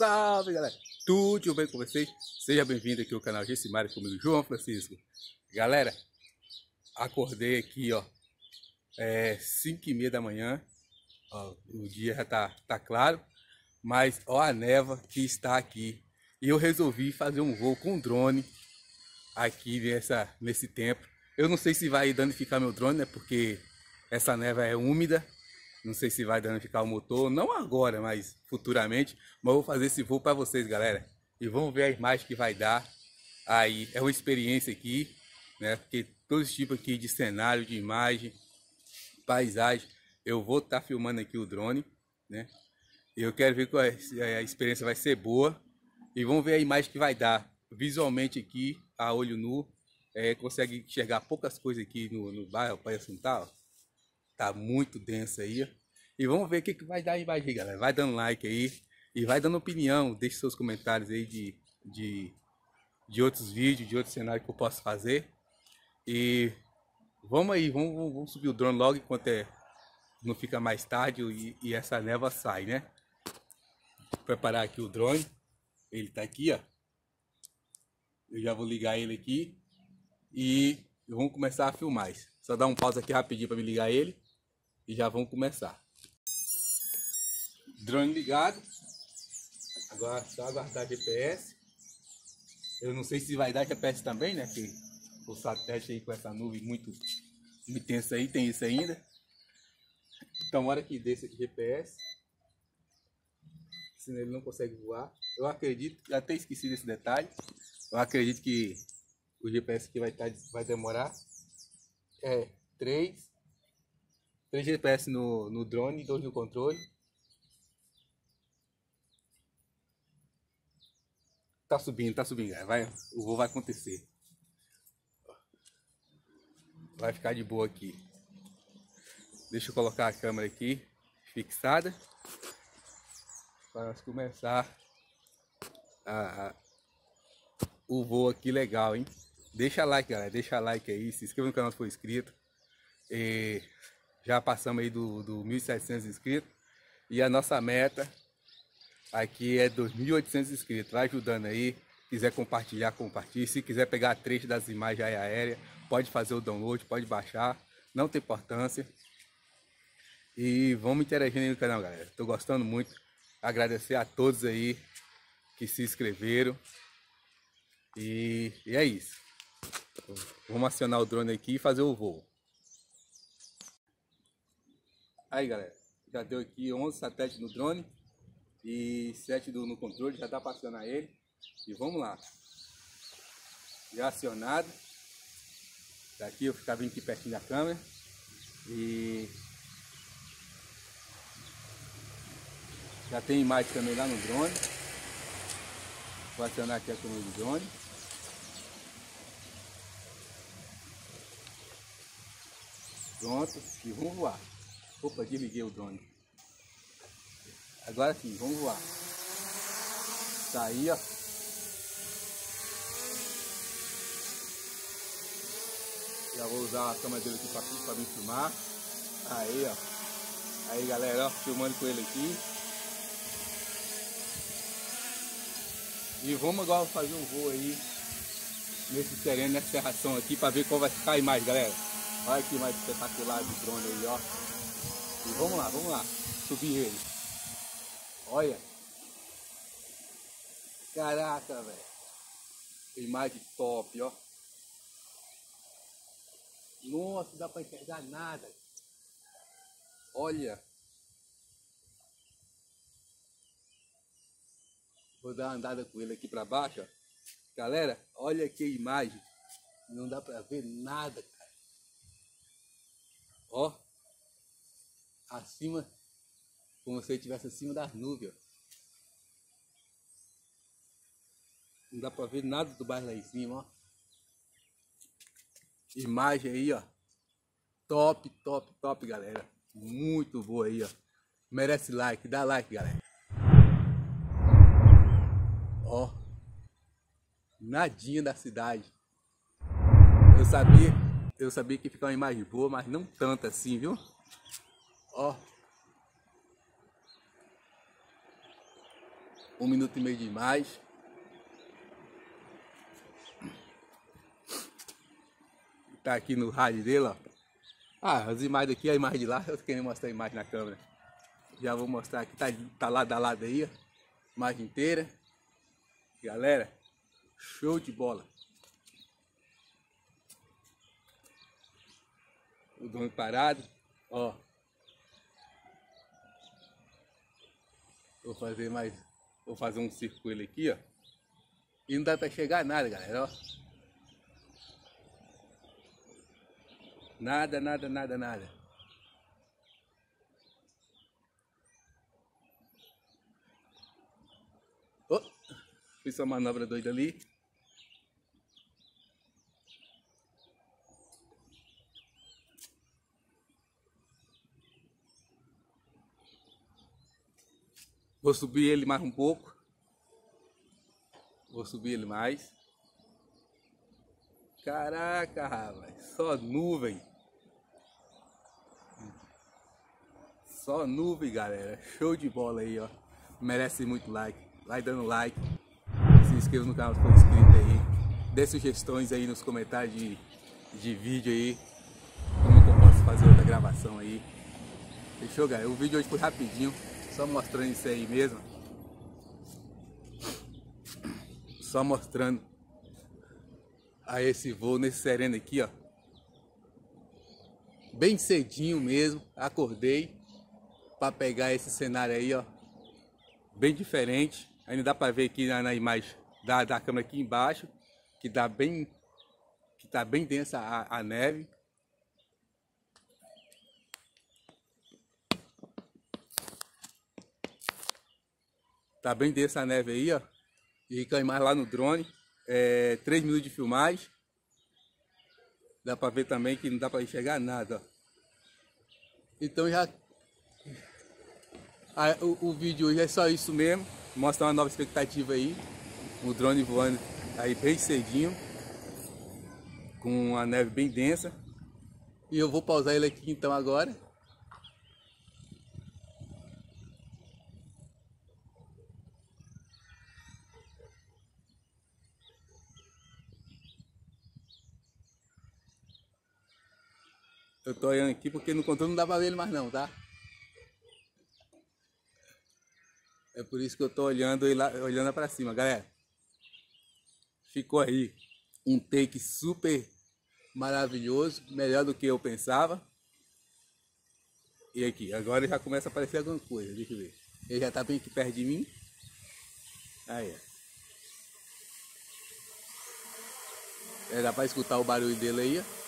Salve, galera! Tudo bem com vocês? Seja bem-vindo aqui ao canal Gercymario comigo, João Francisco. Galera, acordei aqui, ó, 5:30 da manhã. Ó, o dia já tá claro, mas ó a neva que está aqui. E eu resolvi fazer um voo com drone aqui nesse tempo. Eu não sei se vai danificar meu drone, né? Porque essa neva é úmida. Não sei se vai danificar o motor, não agora, mas futuramente. Mas vou fazer esse voo para vocês, galera. E vamos ver a imagem que vai dar. Aí é uma experiência aqui, né? Porque todos os tipos aqui de cenário, de imagem, paisagem. Eu vou estar filmando aqui o drone, né? Eu quero ver qual a experiência vai ser boa. E vamos ver a imagem que vai dar. Visualmente aqui, a olho nu, consegue enxergar poucas coisas aqui no bairro, parece um tal. Tá muito densa aí. E vamos ver o que vai dar a imagem, galera. Vai dando like aí. E vai dando opinião. Deixe seus comentários aí de outros vídeos, de outros cenários que eu posso fazer. E vamos aí. Vamos subir o drone logo enquanto não fica mais tarde e essa névoa sai, né? Vou preparar aqui o drone. Ele tá aqui, ó. Eu já vou ligar ele aqui. E vamos começar a filmar. Só dar um pausa aqui rapidinho para me ligar ele. E já vamos começar. Drone ligado. Agora só aguardar GPS. Eu não sei se vai dar GPS também, né? Porque o satélite aí com essa nuvem muito tensa aí, tem isso ainda. Então, hora que desça aqui GPS. Senão ele não consegue voar. Eu acredito, já até esqueci desse detalhe. Eu acredito que o GPS aqui vai demorar. 3 GPS no drone, 2 no controle. Tá subindo, galera. O voo vai acontecer. Vai ficar de boa aqui. Deixa eu colocar a câmera aqui fixada para nós começar o voo aqui legal, hein? Deixa like, galera, deixa like aí, se inscreva no canal se for inscrito. E já passamos aí do 1.700 inscritos. E a nossa meta aqui é 2.800 inscritos. Vai ajudando aí, quiser compartilhar, compartilhe. Se quiser pegar trecho das imagens aéreas, pode fazer o download, pode baixar, não tem importância. E vamos interagindo aí no canal, galera. Tô gostando muito, agradecer a todos aí que se inscreveram. E é isso. Vamos acionar o drone aqui e fazer o voo. Aí, galera, já deu aqui 11 satélites no drone e 7 no controle, já dá para acionar ele. E vamos lá. Já acionado. Daqui eu ficar bem aqui pertinho da câmera. E já tem imagem também lá no drone. Vou acionar aqui a câmera do drone. Pronto, e vamos voar. Opa, desliguei o drone. Agora sim, vamos voar. Tá aí, ó. Já vou usar a câmera dele aqui pra me filmar. Aí, ó. Aí, galera, ó, filmando com ele aqui. E vamos agora fazer um voo aí nesse terreno, nessa serração aqui, pra ver qual vai ficar a imagem, galera. Olha que mais espetacular do drone aí, ó. E vamos lá. Subir ele. Olha. Caraca, velho. Imagem top, ó. Nossa, não dá pra enxergar nada. Olha. Vou dar uma andada com ele aqui pra baixo, ó. Galera, olha que imagem. Não dá pra ver nada, cara. Ó, acima, como se ele estivesse acima das nuvens, ó. Não dá pra ver nada do bairro lá em cima, ó. Imagem aí, ó. Top, galera. Muito boa aí, ó. Merece like, dá like, galera. Ó, nadinha da cidade. Eu sabia que ia ficar uma imagem boa, mas não tanto assim, viu? Ó. 1 minuto e meio de mais. Tá aqui no rádio dele, ó. Ah, as imagens daqui, a imagem de lá. Eu queria mostrar a imagem na câmera. Já vou mostrar aqui. Tá lado a lado aí, ó. Imagem inteira. Galera, show de bola. O drone parado, ó. Vou fazer mais. Vou fazer um circo com ele aqui, ó. E não dá pra chegar nada, galera, ó. Nada, nada, nada, nada. Oh, fiz uma manobra doida ali. Vou subir ele mais um pouco. Vou subir ele mais. Caraca, rapaz. Só nuvem. Só nuvem, galera. Show de bola aí, ó. Merece muito like. Vai dando like. Se inscreva no canal se for inscrito aí. Dê sugestões aí nos comentários de vídeo aí. Como que eu posso fazer outra gravação aí. Fechou, galera? O vídeo hoje foi rapidinho. Só mostrando isso aí mesmo. Só mostrando a esse voo, nesse sereno aqui, ó. Bem cedinho mesmo, acordei para pegar esse cenário aí, ó. Bem diferente. Ainda dá para ver aqui na imagem da câmera aqui embaixo, que dá bem, que tá bem densa a neve. Tá bem densa a neve aí, ó. E com a imagem lá no drone, 3 minutos de filmagem. Dá pra ver também que não dá pra enxergar nada, ó. Então já... O vídeo hoje é só isso mesmo. Mostra uma nova expectativa aí. O drone voando aí bem cedinho. Com a neve bem densa. E eu vou pausar ele aqui então agora. Eu tô olhando aqui porque no controle não dá pra ver ele mais não, tá? É por isso que eu tô olhando ele lá, olhando pra cima, galera. Ficou aí um take super maravilhoso, melhor do que eu pensava. E aqui, agora já começa a aparecer alguma coisa, deixa eu ver. Ele já tá bem aqui perto de mim. Aí, ó. É, dá pra escutar o barulho dele aí, ó.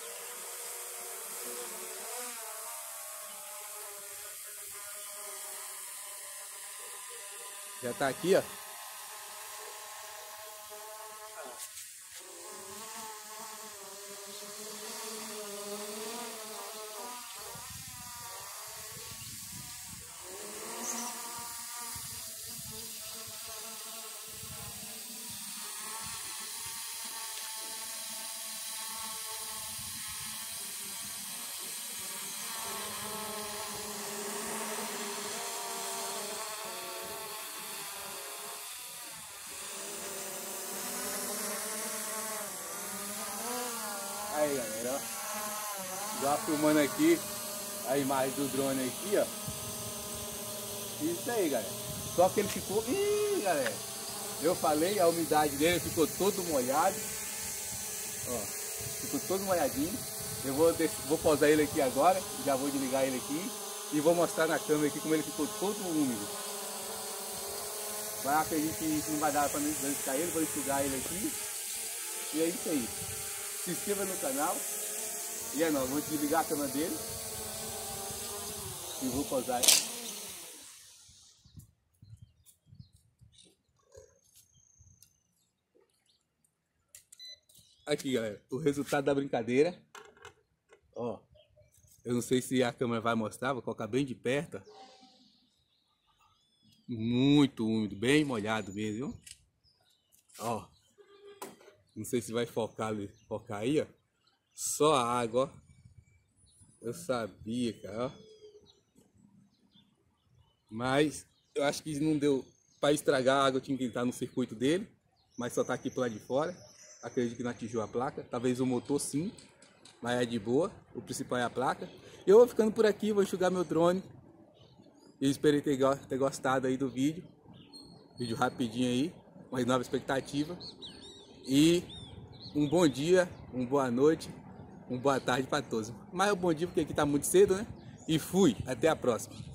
Já tá aqui, ó. Aí, galera, ó. Já filmando aqui a imagem do drone aqui, ó. Isso aí, galera. Só que ele ficou... Ih, galera. Eu falei, a umidade dele ficou todo molhado. Ó, ficou todo molhadinho. Eu vou pausar ele aqui agora. Já vou desligar ele aqui. E vou mostrar na câmera aqui como ele ficou todo úmido. Mas acredito que isso não vai dar pra mim desligar ele. Vou enxugar ele aqui. E é isso aí. Se inscreva no canal. E é nóis, vou desligar a câmera dele. E vou pausar. Aqui, galera, o resultado da brincadeira. Ó, eu não sei se a câmera vai mostrar, vou colocar bem de perto. Muito úmido, bem molhado mesmo, viu? Ó. Não sei se vai focar ali, focar aí, ó. Só a água, ó. Eu sabia, cara, ó. Mas eu acho que não deu Para estragar a água eu tinha que entrar no circuito dele, mas só está aqui para lá de fora. Acredito que não atingiu a placa, talvez o motor sim, mas é de boa, o principal é a placa. Eu vou ficando por aqui, vou enxugar meu drone. Eu espero ter gostado aí do vídeo, vídeo rapidinho aí, uma nova expectativa. E um bom dia, uma boa noite, uma boa tarde para todos. Mas um bom dia porque aqui está muito cedo, né? E fui, até a próxima.